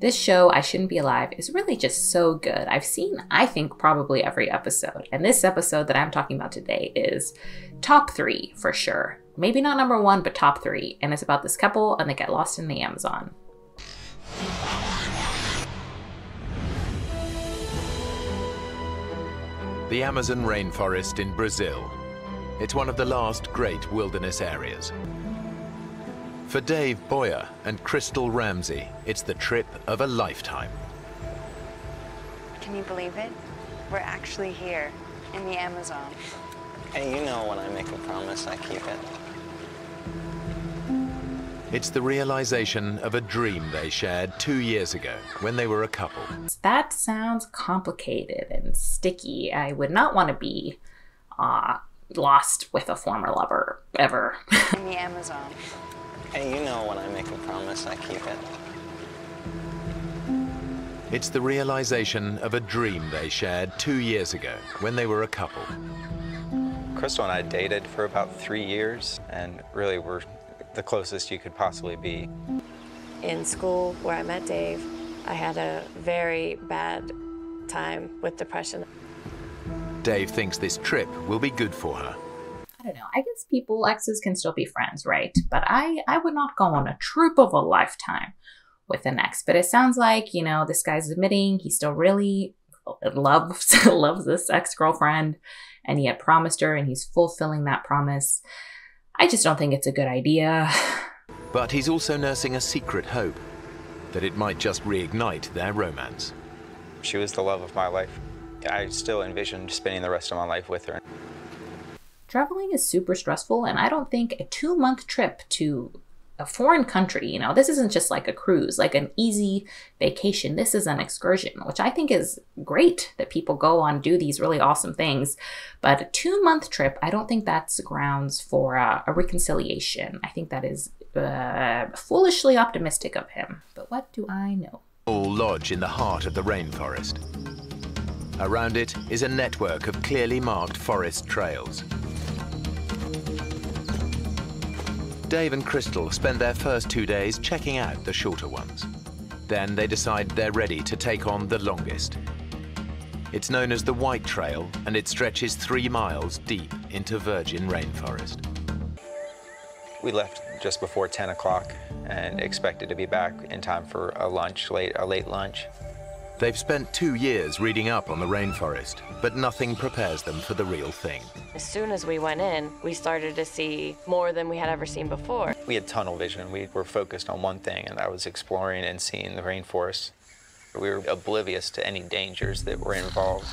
This show, I Shouldn't Be Alive, is really just so good. I've seen, I think, probably every episode. And this episode that I'm talking about today is top 3 for sure. Maybe not number 1, but top 3. And it's about this couple and they get lost in the Amazon. The Amazon rainforest in Brazil. It's one of the last great wilderness areas. For Dave Boyer and Crystal Ramsey, it's the trip of a lifetime. Can you believe it? We're actually here in the Amazon. Hey, you know when I make a promise, I keep it. It's the realization of a dream they shared 2 years ago when they were a couple. That sounds complicated and sticky. I would not want to be lost with a former lover, ever. In the Amazon. Hey, you know when I make a promise, I keep it. It's the realization of a dream they shared 2 years ago when they were a couple. Crystal and I dated for about 3 years and really were the closest you could possibly be. In school, where I met Dave, I had a very bad time with depression. Dave thinks this trip will be good for her. I don't know, I guess exes can still be friends, right? But I would not go on a trip of a lifetime with an ex. But it sounds like, you know, this guy's admitting he still really loves this ex-girlfriend, and he had promised her and he's fulfilling that promise. I just don't think it's a good idea. But he's also nursing a secret hope that it might just reignite their romance. She was the love of my life. I still envisioned spending the rest of my life with her. Traveling is super stressful, and I don't think a 2-month trip to a foreign country, you know, this isn't just like a cruise, like an easy vacation. This is an excursion, which I think is great that people go on, do these really awesome things. But a 2-month trip, I don't think that's grounds for a reconciliation. I think that is foolishly optimistic of him. But what do I know? All lodge in the heart of the rainforest. Around it is a network of clearly marked forest trails. Dave and Crystal spend their first 2 days checking out the shorter ones. Then they decide they're ready to take on the longest. It's known as the White Trail, and it stretches 3 miles deep into virgin rainforest. We left just before 10 o'clock and expected to be back in time for a late lunch. They've spent 2 years reading up on the rainforest, but nothing prepares them for the real thing. As soon as we went in, we started to see more than we had ever seen before. We had tunnel vision. We were focused on one thing, and that was exploring and seeing the rainforest. We were oblivious to any dangers that were involved.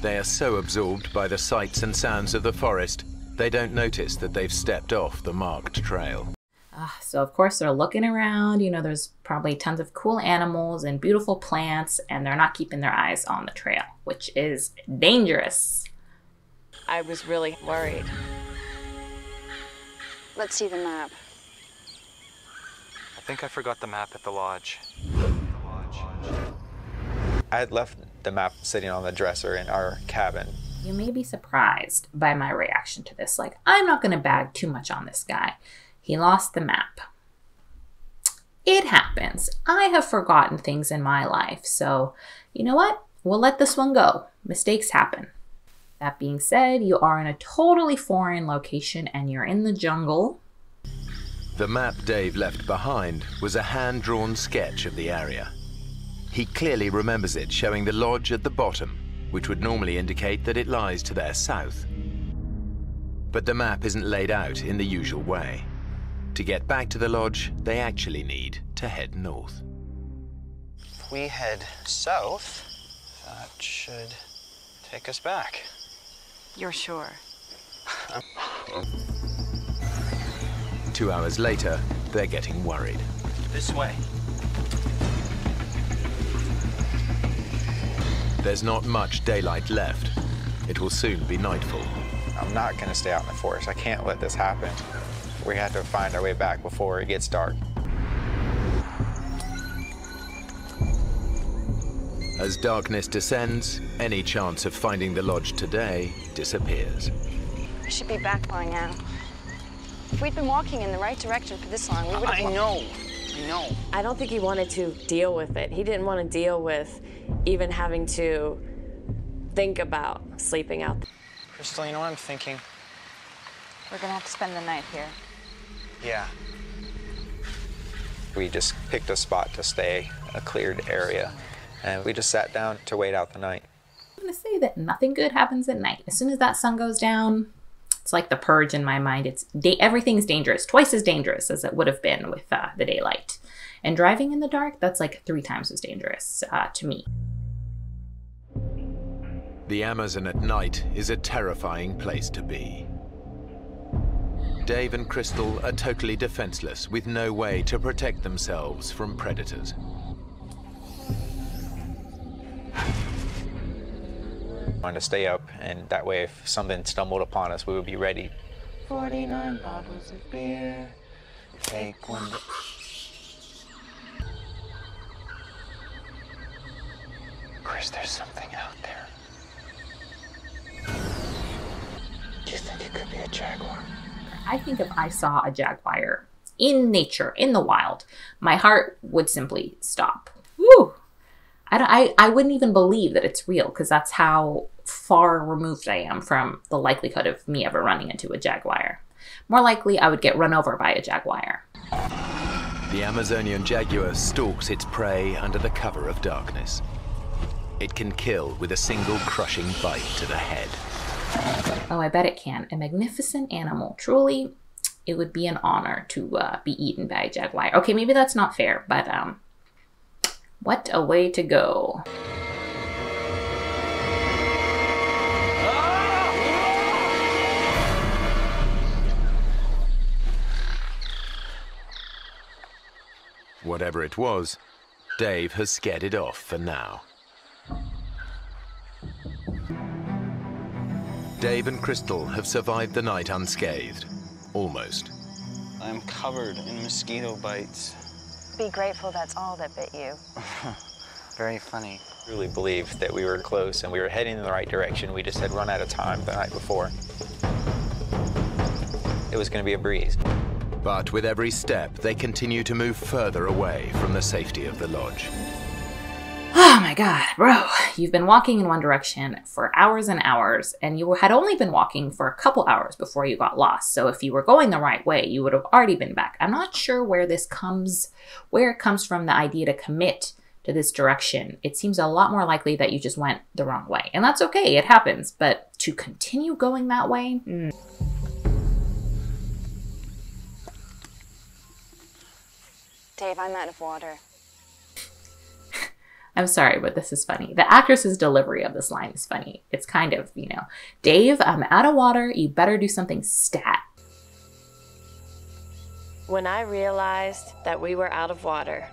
They are so absorbed by the sights and sounds of the forest, they don't notice that they've stepped off the marked trail. So of course they're looking around, you know, there's probably tons of cool animals and beautiful plants, and they're not keeping their eyes on the trail, which is dangerous. I was really worried. Let's see the map. I think I forgot the map at the lodge. I had left the map sitting on the dresser in our cabin. You may be surprised by my reaction to this. Like, I'm not going to bag too much on this guy. He lost the map. It happens. I have forgotten things in my life. So you know what? We'll let this one go. Mistakes happen. That being said, you are in a totally foreign location and you're in the jungle. The map Dave left behind was a hand-drawn sketch of the area. He clearly remembers it showing the lodge at the bottom, which would normally indicate that it lies to their south. But the map isn't laid out in the usual way. To get back to the lodge, they actually need to head north. If we head south, that should take us back. You're sure? 2 hours later, they're getting worried. This way. There's not much daylight left. It will soon be nightfall. I'm not going to stay out in the forest. I can't let this happen. We have to find our way back before it gets dark. As darkness descends, any chance of finding the lodge today disappears. We should be back by now. If we'd been walking in the right direction for this long, we would have... I know. No. I don't think he wanted to deal with it. He didn't want to deal with even having to think about sleeping out. Crystal, you know what I'm thinking? We're gonna have to spend the night here. Yeah. We just picked a spot to stay, a cleared area, and we just sat down to wait out the night. I'm gonna say that nothing good happens at night. As soon as that sun goes down, it's like the purge in my mind. It's everything's dangerous, twice as dangerous as it would have been with the daylight. And driving in the dark, that's like 3 times as dangerous to me. The Amazon at night is a terrifying place to be. Dave and Crystal are totally defenseless, with no way to protect themselves from predators. I wanted to stay up, and that way if something stumbled upon us, we would be ready. 49 bottles of beer, take one. Chris, there's something out there. Do you think it could be a jaguar? I think if I saw a jaguar in nature, in the wild, my heart would simply stop. Woo! I wouldn't even believe that it's real, because that's how far removed I am from the likelihood of me ever running into a jaguar. More likely, I would get run over by a jaguar. The Amazonian jaguar stalks its prey under the cover of darkness. It can kill with a single crushing bite to the head. Oh, I bet it can. A magnificent animal. Truly, it would be an honor to be eaten by a jaguar. Okay, maybe that's not fair, but what a way to go. Whatever it was, Dave has scared it off for now. Dave and Crystal have survived the night unscathed, almost. I'm covered in mosquito bites. Be grateful that's all that bit you. Very funny. I really believed that we were close and we were heading in the right direction. We just had run out of time the night before. It was going to be a breeze. But with every step, they continue to move further away from the safety of the lodge. Oh my God, bro, you've been walking in one direction for hours and hours, and you had only been walking for a couple hours before you got lost. So if you were going the right way, you would have already been back. I'm not sure where it comes from, the idea to commit to this direction. It seems a lot more likely that you just went the wrong way, and that's okay. It happens, but to continue going that way. Dave, I'm out of water. I'm sorry, but this is funny. The actress's delivery of this line is funny. It's kind of, you know, Dave, I'm out of water. You better do something stat. When I realized that we were out of water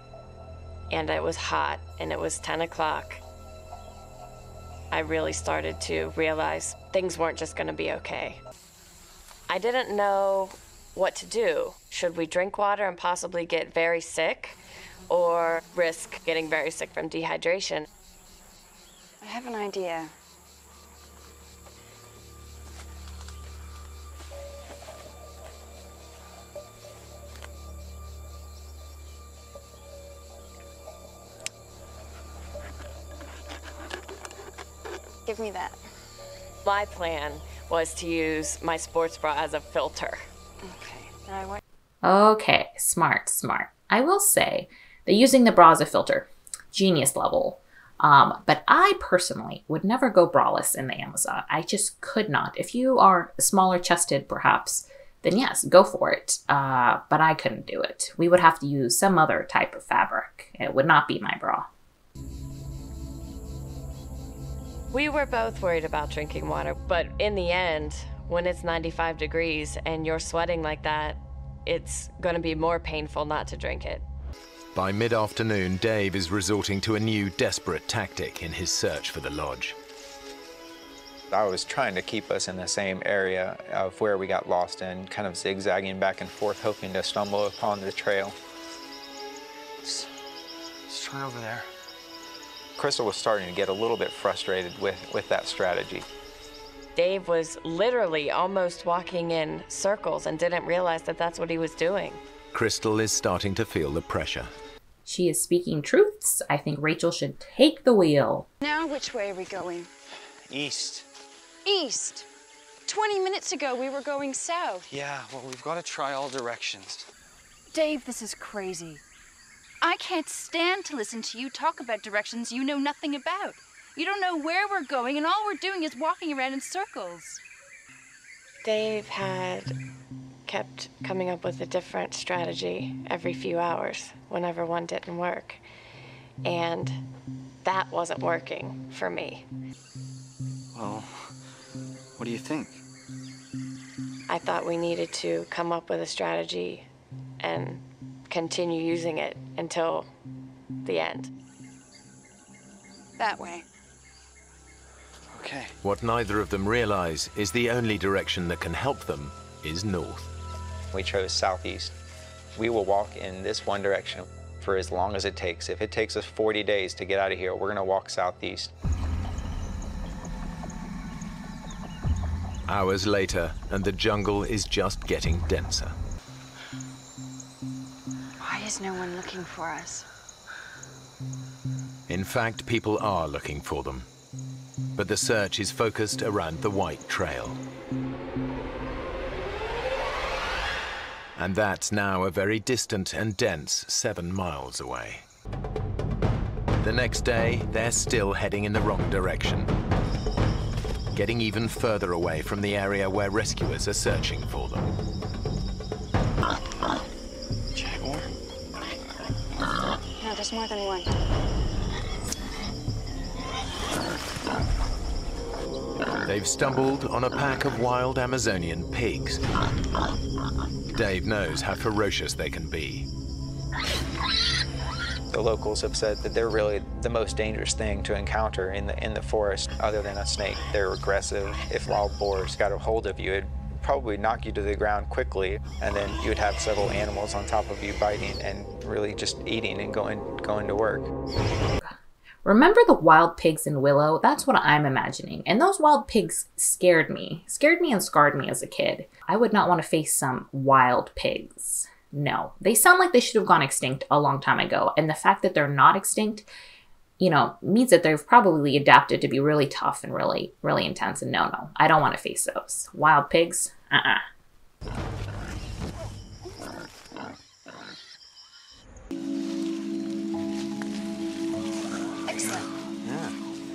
and it was hot and it was 10 o'clock, I really started to realize things weren't just going to be okay. I didn't know what to do. Should we drink water and possibly get very sick, or risk getting very sick from dehydration? I have an idea. Give me that. My plan was to use my sports bra as a filter. Okay. Now I want... Okay, smart, smart. I will say, they're using the bra as a filter, genius level. But I personally would never go braless in the Amazon. I just could not. If you are smaller chested, perhaps, then yes, go for it. But I couldn't do it. We would have to use some other type of fabric. It would not be my bra. We were both worried about drinking water, but in the end, when it's 95 degrees and you're sweating like that, it's going to be more painful not to drink it. By mid-afternoon, Dave is resorting to a new desperate tactic in his search for the lodge. I was trying to keep us in the same area of where we got lost in, kind of zigzagging back and forth, hoping to stumble upon the trail. Let's turn over there. Crystal was starting to get a little bit frustrated with that strategy. Dave was literally almost walking in circles and didn't realize that that's what he was doing. Crystal is starting to feel the pressure. She is speaking truths. I think Rachel should take the wheel. Now which way are we going? East. East? 20 minutes ago we were going south. Yeah, well, we've got to try all directions. Dave, this is crazy. I can't stand to listen to you talk about directions you know nothing about. You don't know where we're going, and all we're doing is walking around in circles. Dave had kept coming up with a different strategy every few hours whenever one didn't work, and that wasn't working for me. Well, what do you think? I thought we needed to come up with a strategy and continue using it until the end. That way. Okay. What neither of them realize is the only direction that can help them is north. We chose southeast. We will walk in this one direction for as long as it takes. If it takes us 40 days to get out of here, we're going to walk southeast. Hours later, and the jungle is just getting denser. Why is no one looking for us? In fact, people are looking for them, but the search is focused around the White Trail. And that's now a very distant and dense 7 miles away. The next day, they're still heading in the wrong direction, getting even further away from the area where rescuers are searching for them. Jaguar? No, there's more than one. They've stumbled on a pack of wild Amazonian pigs. Dave knows how ferocious they can be. The locals have said that they're really the most dangerous thing to encounter in the forest, other than a snake. They're aggressive. If wild boars got a hold of you, it'd probably knock you to the ground quickly, and then you would have several animals on top of you biting and really just eating and going to work. Remember the wild pigs in Willow? That's what I'm imagining. And those wild pigs scared me and scarred me as a kid. I would not want to face some wild pigs. No, they sound like they should have gone extinct a long time ago. And the fact that they're not extinct, you know, means that they've probably adapted to be really tough and really, really intense. And no, I don't want to face those. Wild pigs,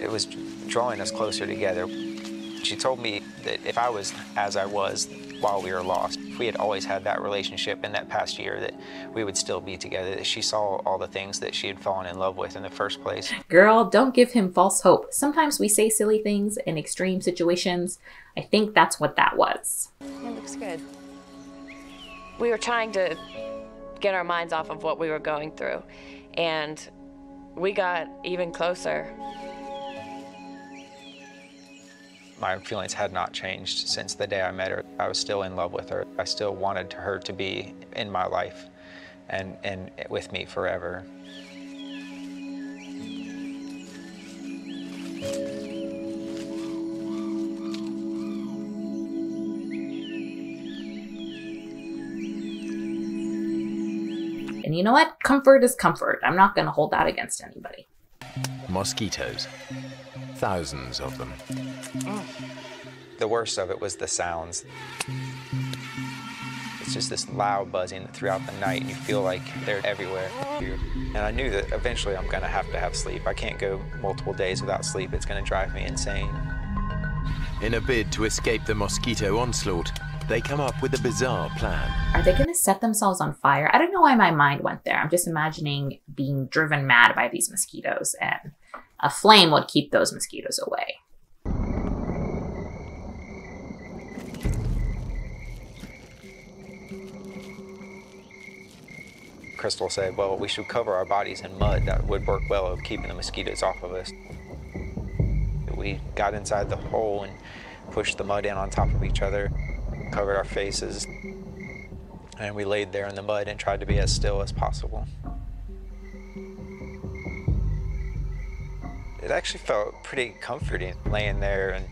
It was drawing us closer together. She told me that if I was as I was while we were lost, if we had always had that relationship in that past year, that we would still be together, that she saw all the things that she had fallen in love with in the first place. Girl, don't give him false hope. Sometimes we say silly things in extreme situations. I think that's what that was. It looks good. We were trying to get our minds off of what we were going through, and we got even closer. My feelings had not changed since the day I met her. I was still in love with her. I still wanted her to be in my life and with me forever. And you know what? Comfort is comfort. I'm not going to hold that against anybody. Mosquitoes. Thousands of them. Oh. The worst of it was the sounds. It's just this loud buzzing throughout the night, and you feel like they're everywhere. And I knew that eventually I'm going to have sleep. I can't go multiple days without sleep. It's going to drive me insane. In a bid to escape the mosquito onslaught, they come up with a bizarre plan. Are they going to set themselves on fire? I don't know why my mind went there. I'm just imagining being driven mad by these mosquitoes, and a flame would keep those mosquitoes away. Crystal said, well, we should cover our bodies in mud. That would work well of keeping the mosquitoes off of us. We got inside the hole and pushed the mud in on top of each other, covered our faces, and we laid there in the mud and tried to be as still as possible. It actually felt pretty comforting laying there, and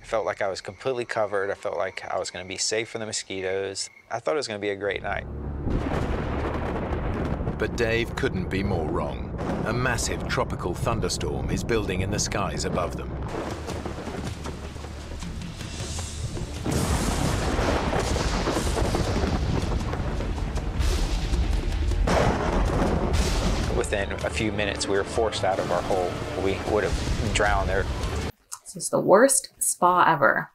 I felt like I was completely covered. I felt like I was going to be safe from the mosquitoes. I thought it was going to be a great night. But Dave couldn't be more wrong. A massive tropical thunderstorm is building in the skies above them. Within a few minutes, we were forced out of our hole. We would have drowned there. This is the worst spa ever.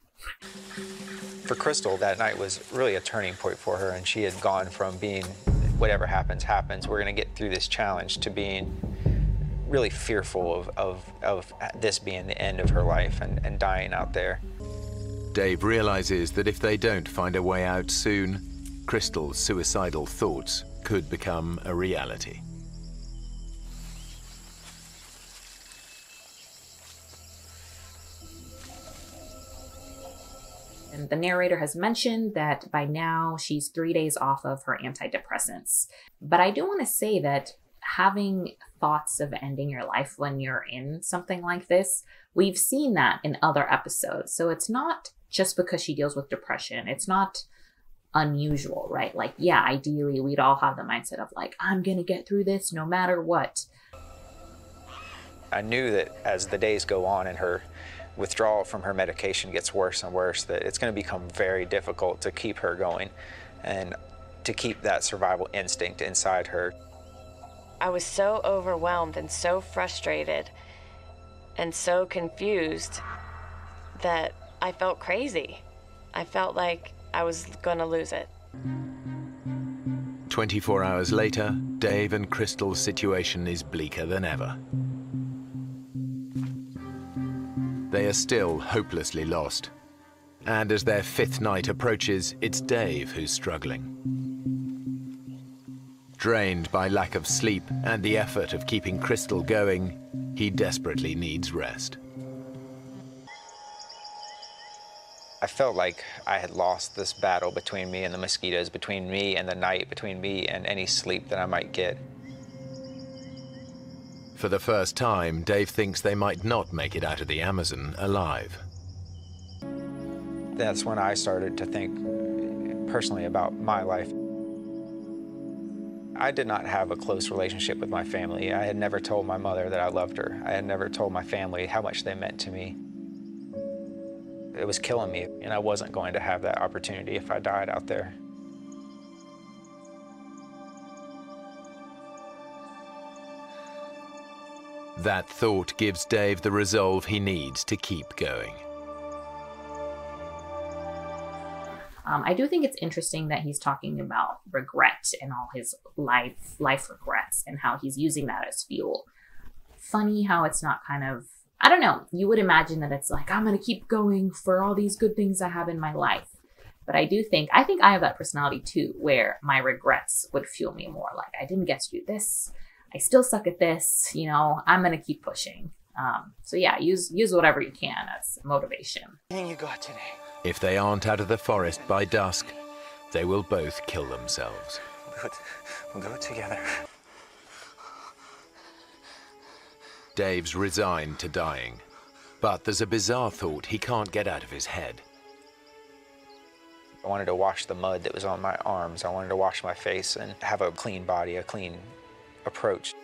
For Crystal, that night was really a turning point for her, and she had gone from being whatever happens, happens, we're going to get through this challenge, to being really fearful of this being the end of her life and dying out there. Dave realizes that if they don't find a way out soon, Crystal's suicidal thoughts could become a reality. And the narrator has mentioned that by now she's 3 days off of her antidepressants. But I do want to say that having thoughts of ending your life when you're in something like this, we've seen that in other episodes. So it's not just because she deals with depression. It's not unusual, right? Like, yeah, ideally we'd all have the mindset of like, I'm going to get through this no matter what. I knew that as the days go on and her withdrawal from her medication gets worse and worse, that it's going to become very difficult to keep her going and to keep that survival instinct inside her. I was so overwhelmed and so frustrated and so confused that I felt crazy. I felt like I was going to lose it. 24 hours later, Dave and Crystal's situation is bleaker than ever. They are still hopelessly lost. And as their fifth night approaches, it's Dave who's struggling. Drained by lack of sleep and the effort of keeping Crystal going, he desperately needs rest. I felt like I had lost this battle between me and the mosquitoes, between me and the night, between me and any sleep that I might get. For the first time, Dave thinks they might not make it out of the Amazon alive. That's when I started to think personally about my life. I did not have a close relationship with my family. I had never told my mother that I loved her. I had never told my family how much they meant to me. It was killing me, and I wasn't going to have that opportunity if I died out there. That thought gives Dave the resolve he needs to keep going. I do think it's interesting that he's talking about regret and all his life regrets and how he's using that as fuel. Funny how it's not kind of, I don't know, you would imagine that it's like, I'm going to keep going for all these good things I have in my life. But I do think, I think I have that personality too, where my regrets would fuel me more. Like, I didn't get to do this. I still suck at this, you know, I'm going to keep pushing. So yeah, use whatever you can as motivation. You got today. If they aren't out of the forest by dusk, they will both kill themselves. We'll do it together. Dave's resigned to dying, but there's a bizarre thought he can't get out of his head. I wanted to wash the mud that was on my arms. I wanted to wash my face and have a clean body, a clean approach.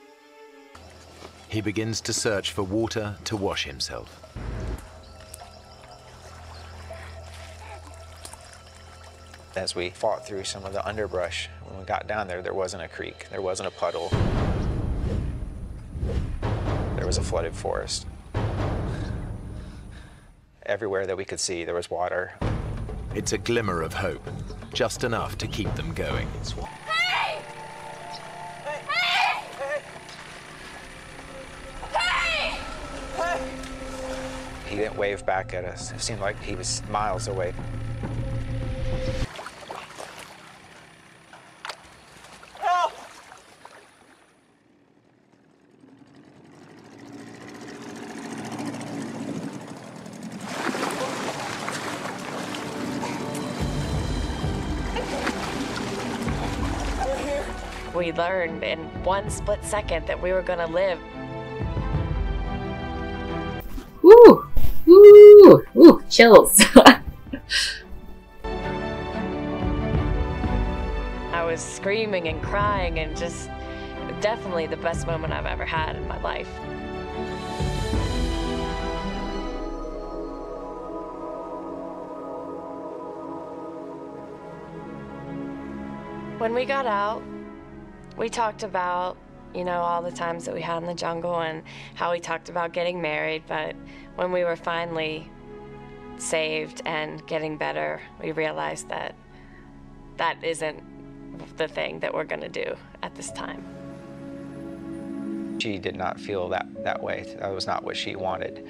He begins to search for water to wash himself. As we fought through some of the underbrush, when we got down there, there wasn't a creek, there wasn't a puddle. There was a flooded forest. Everywhere that we could see, there was water. It's a glimmer of hope, just enough to keep them going. He didn't wave back at us. It seemed like he was miles away. Help! We learned in one split second that we were going to live. Ooh, chills. I was screaming and crying and just definitely the best moment I've ever had in my life. When we got out, we talked about, you know, all the times that we had in the jungle and how we talked about getting married, but when we were finally saved and getting better, we realized that that isn't the thing that we're gonna do at this time. She did not feel that way. That was not what she wanted.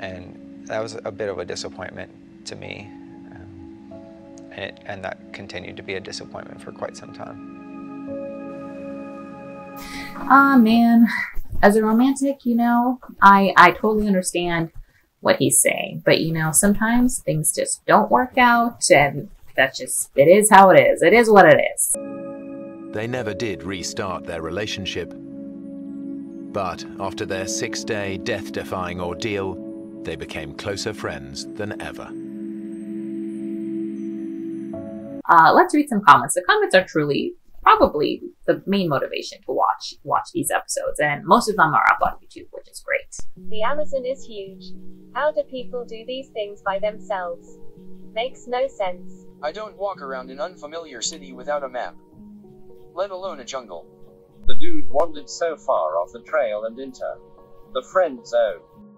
And that was a bit of a disappointment to me. And that continued to be a disappointment for quite some time. Ah, man, as a romantic, you know, I totally understand what he's saying, but you know, sometimes things just don't work out, and that's just, it is how it is. It is what it is. They never did restart their relationship, but after their 6-day death-defying ordeal, they became closer friends than ever. Let's read some comments. The comments are truly probably the main motivation to watch these episodes, and most of them are up on YouTube, which is great. The Amazon is huge. How do people do these things by themselves? Makes no sense. I don't walk around an unfamiliar city without a map, let alone a jungle. The dude wandered so far off the trail and into the friend zone.